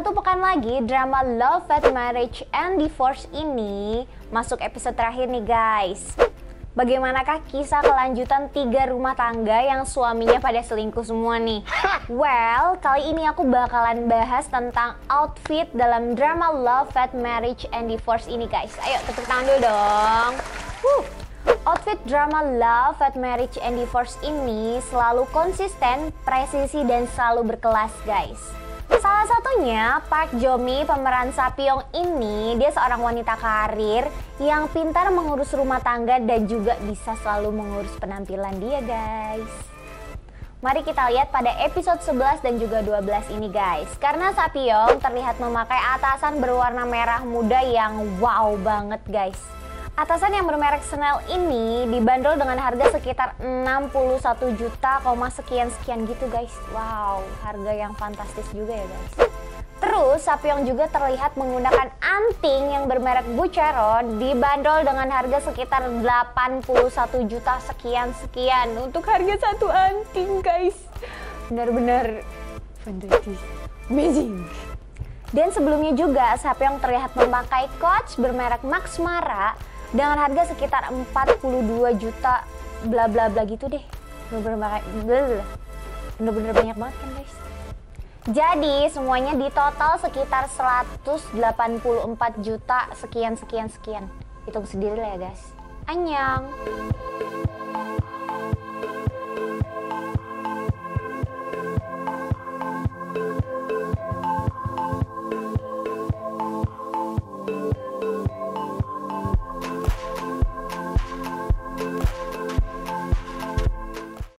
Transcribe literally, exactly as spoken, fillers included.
Satu pekan lagi, drama Love (ft. Marriage and Divorce) ini masuk episode terakhir nih guys. Bagaimanakah kisah kelanjutan tiga rumah tangga yang suaminya pada selingkuh semua nih? Well, kali ini aku bakalan bahas tentang outfit dalam drama Love (ft. Marriage and Divorce) ini guys. Ayo, tepuk tangan dulu dong. Huh. Outfit drama Love (ft. Marriage and Divorce) ini selalu konsisten, presisi, dan selalu berkelas guys. Salah satunya Park Joo Mi, pemeran Sa-Piyoung ini, dia seorang wanita karir yang pintar mengurus rumah tangga dan juga bisa selalu mengurus penampilan dia guys. Mari kita lihat pada episode sebelas dan juga dua belas ini guys. Karena Sa-Piyoung terlihat memakai atasan berwarna merah muda yang wow banget guys. Atasan yang bermerek Chanel ini dibanderol dengan harga sekitar enam puluh satu juta, sekian-sekian gitu guys. Wow, harga yang fantastis juga ya guys. Terus Sa-Piyoung juga terlihat menggunakan anting yang bermerek Boucheron, dibanderol dengan harga sekitar delapan puluh satu juta sekian-sekian untuk harga satu anting guys. Benar-benar fantastis, amazing. Dan sebelumnya juga Sa-Piyoung terlihat memakai coach bermerek Max Mara dengan harga sekitar empat puluh dua juta bla bla bla gitu deh. Bener-bener banyak banget kan guys. Jadi semuanya di total sekitar seratus delapan puluh empat juta sekian sekian sekian. Hitung sendiri lah ya guys. Annyeong.